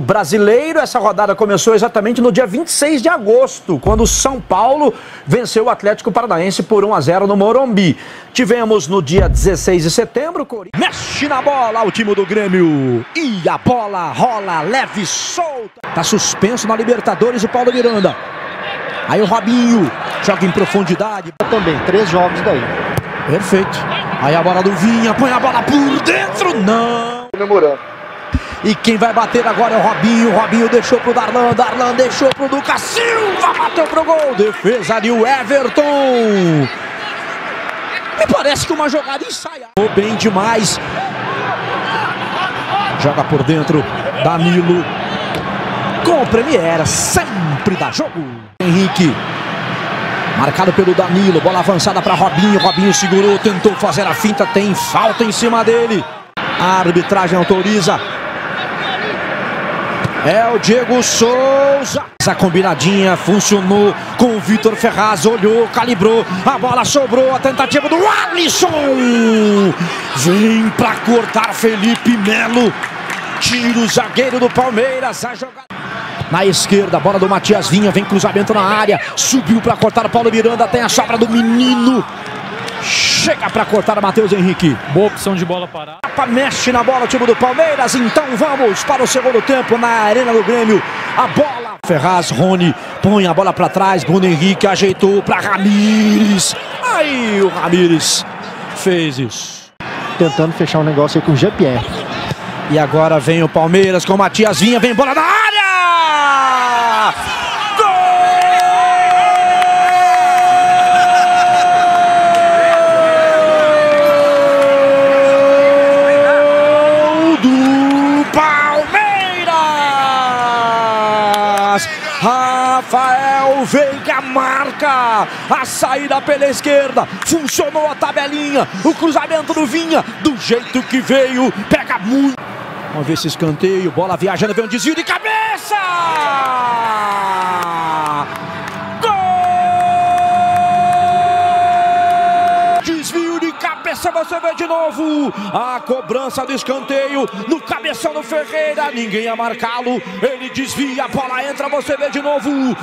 Brasileiro, essa rodada começou exatamente no dia 26 de agosto, quando o São Paulo venceu o Atlético Paranaense por 1-0 no Morumbi. Tivemos no dia 16 de setembro, mexe na bola o time do Grêmio e a bola rola leve, solta. Tá suspenso na Libertadores o Paulo Miranda. Aí o Robinho joga em profundidade. Também, 3 jogos daí. Perfeito. Aí a bola do Vinha, põe a bola por dentro, não. Comemorando. E quem vai bater agora é o Robinho. Robinho deixou pro Darlan. Darlan deixou pro Duca. Silva bateu pro gol. Defesa de Everton. Me parece que uma jogada ensaiada. Bem demais. Joga por dentro. Danilo. Com o Premier. Sempre dá jogo. Henrique. Marcado pelo Danilo. Bola avançada para Robinho. Robinho segurou. Tentou fazer a finta. Tem falta em cima dele. A arbitragem autoriza. É o Diego Souza. Essa combinadinha funcionou com o Vitor Ferraz. Olhou, calibrou. A bola sobrou. A tentativa do Alisson. Vem pra cortar Felipe Melo. Tira o zagueiro do Palmeiras. A jogada. Na esquerda, bola do Matias Vinha. Vem cruzamento na área. Subiu pra cortar o Paulo Miranda. Tem a sobra do menino. Chega pra cortar o Matheus Henrique. Boa opção de bola parada. Mexe na bola o time do Palmeiras. Então vamos para o segundo tempo na Arena do Grêmio. A bola. Ferraz, Roni põe a bola pra trás. Guno Henrique ajeitou pra Ramires. Aí o Ramires fez isso. Tentando fechar um negócio aí com o Jean-Pierre. E agora vem o Palmeiras com o Matias Vinha. Vem bola na área! Rafael Veiga marca a saída pela esquerda, funcionou a tabelinha, o cruzamento do Vinha, do jeito que veio, pega muito. Vamos ver esse escanteio, bola viajando, vem um desvio de cabeça! Gol! Desvio de cabeça, você vê de novo, a cobrança do escanteio, no cabeção do Ferreira, ninguém a marcá-lo, ele desvia, a bola entra, você vê de novo.